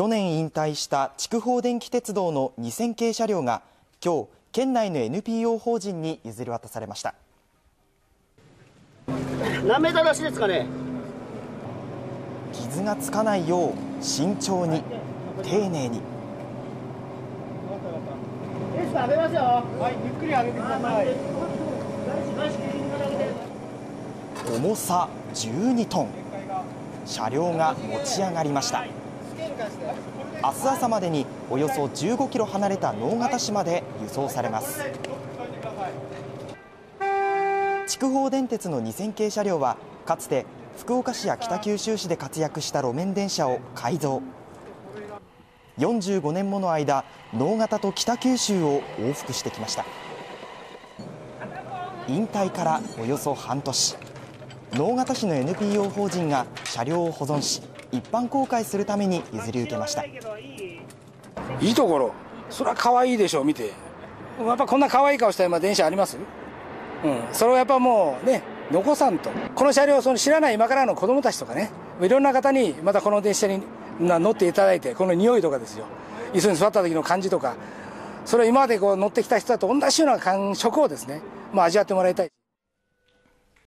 去年引退した筑豊電気鉄道の2000系車両が今日、県内の NPO 法人に譲り渡されました。何メーターらしいですかね。傷がつかないよう慎重に丁寧に。重さ12トン。車両が持ち上がりました。明日朝までにおよそ15キロ離れた直方市まで輸送されます。筑豊電鉄の2000系車両はかつて福岡市や北九州市で活躍した路面電車を改造。45年もの間、直方と北九州を往復してきました。引退からおよそ半年、直方市の NPO 法人が車両を保存し、一般公開するために譲り受けました。いいところ、それは可愛いでしょう、見て。やっぱこんな可愛い顔した今電車あります？それをやっぱもうね、残さんと。この車両をその知らない今からの子供たちとかね、いろんな方にまたこの電車に乗っていただいて、この匂いとかですよ、椅子に座った時の感じとか、それを今までこう乗ってきた人と同じような感触をですね、味わってもらいたい。